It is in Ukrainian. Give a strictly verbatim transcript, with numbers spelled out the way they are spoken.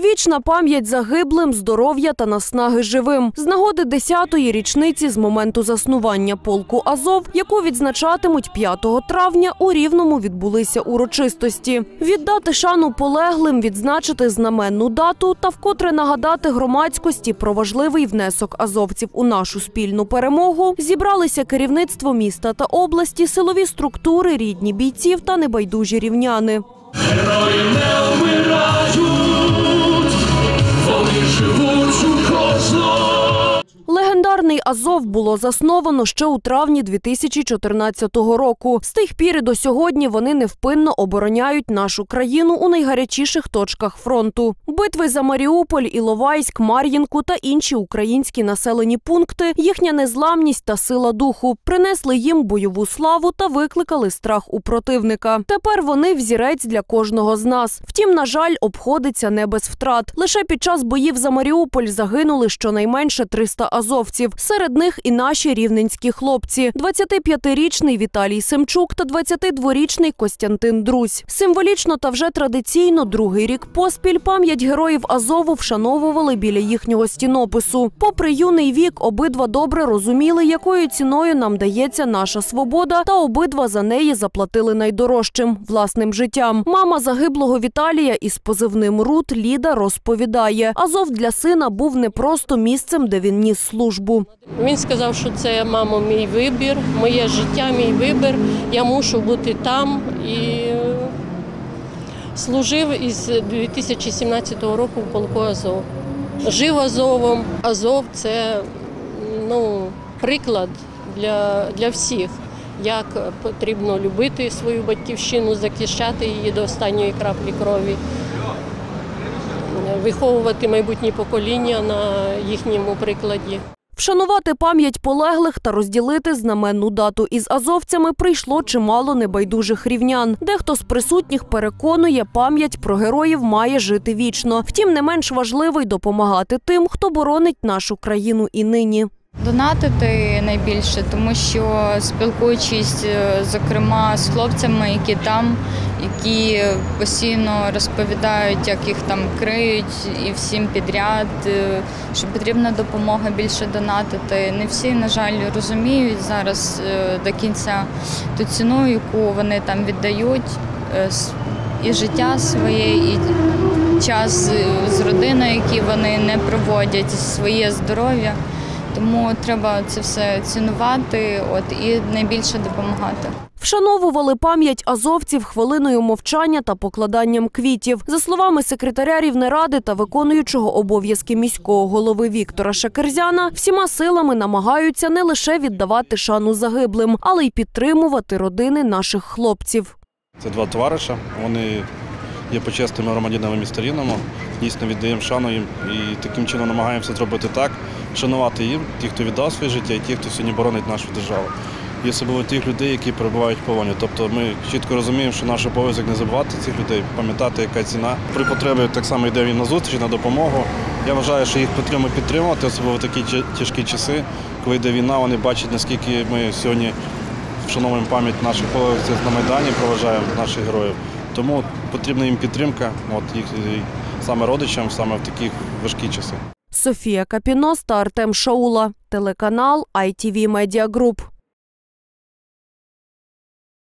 Вічна пам'ять загиблим, здоров'я та наснаги живим. З нагоди десятої річниці з моменту заснування полку «Азов», яку відзначатимуть п'ятого травня, у Рівному відбулися урочистості. Віддати шану полеглим, відзначити знаменну дату та вкотре нагадати громадськості про важливий внесок азовців у нашу спільну перемогу зібралися керівництво міста та області, силові структури, рідні бійців та небайдужі рівняни. Герої не вмирають, вони живуть у кожного. Легендарний «Азов» було засновано ще у травні дві тисячі чотирнадцятого року. З тих пір і до сьогодні вони невпинно обороняють нашу країну у найгарячіших точках фронту. Битви за Маріуполь, Іловайськ, Мар'їнку та інші українські населені пункти, їхня незламність та сила духу принесли їм бойову славу та викликали страх у противника. Тепер вони взірець для кожного з нас. Втім, на жаль, обходиться не без втрат. Лише під час боїв за Маріуполь загинули щонайменше триста азовців. Серед них і наші рівненські хлопці. двадцятип'ятирічний Віталій Семчук та двадцятидворічний Костянтин Друзь. Символічно та вже традиційно другий рік поспіль пам'ять героїв «Азову» вшановували біля їхнього стінопису. Попри юний вік, обидва добре розуміли, якою ціною нам дається наша свобода, та обидва за неї заплатили найдорожчим – власним життям. Мама загиблого Віталія із позивним «Рут» Ліда розповідає, «Азов» для сина був не просто місцем, де він ніс службу. Він сказав, що це, мамо, мій вибір, моє життя, мій вибір, я мушу бути там. І служив із дві тисячі сімнадцятого року в полку «Азов». Жив «Азовом». «Азов» – це ну, приклад для, для всіх, як потрібно любити свою батьківщину, захищати її до останньої краплі крові, виховувати майбутні покоління на їхньому прикладі. Вшанувати пам'ять полеглих та розділити знаменну дату із азовцями прийшло чимало небайдужих рівнян. Дехто з присутніх переконує, пам'ять про героїв має жити вічно. Втім, не менш важливо й допомагати тим, хто боронить нашу країну і нині. Донатити найбільше, тому що, спілкуючись, зокрема, з хлопцями, які там, які постійно розповідають, як їх там криють і всім підряд, що потрібна допомога, більше донатити. Не всі, на жаль, розуміють зараз до кінця ту ціну, яку вони там віддають, і життя своє, і час з родиною, який вони не проводять, своє здоров'я. Тому треба це все цінувати, от, і найбільше допомагати. Вшановували пам'ять азовців хвилиною мовчання та покладанням квітів. За словами секретаря Рівнеради та виконуючого обов'язки міського голови Віктора Шакерзяна, всіма силами намагаються не лише віддавати шану загиблим, але й підтримувати родини наших хлопців. Це два товариша, вони є почесними громадянами міста Рівного. Дійсно віддаємо шану їм і таким чином намагаємося зробити так, шанувати їм, ті, хто віддав своє життя, і ті, хто сьогодні боронить нашу державу. І особливо тих людей, які перебувають в полоні. Тобто ми чітко розуміємо, що наш обов'язок не забувати цих людей, пам'ятати, яка ціна. При потребі так само йде він на зустріч, на допомогу. Я вважаю, що їх потрібно підтримувати, особливо в такі тяжкі часи, коли йде війна, вони бачать, наскільки ми сьогодні вшановуємо пам'ять наших полонених на Майдані, проважаємо наших героїв. Тому потрібна їм підтримка, от, їх, саме родичам, саме в такі важкі часи. Софія Капінос та Артем Шаула. Телеканал ай ті ві Media Group.